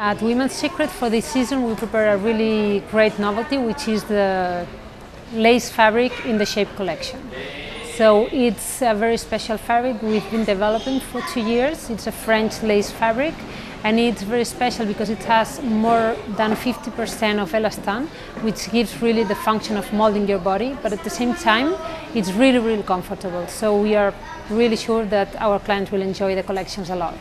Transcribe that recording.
At Women's Secret for this season we prepare a really great novelty, which is the lace fabric in the shape collection. So it's a very special fabric we've been developing for 2 years. It's a French lace fabric and it's very special because it has more than 50% of elastane, which gives really the function of molding your body, but at the same time it's really comfortable. So we are really sure that our clients will enjoy the collections a lot.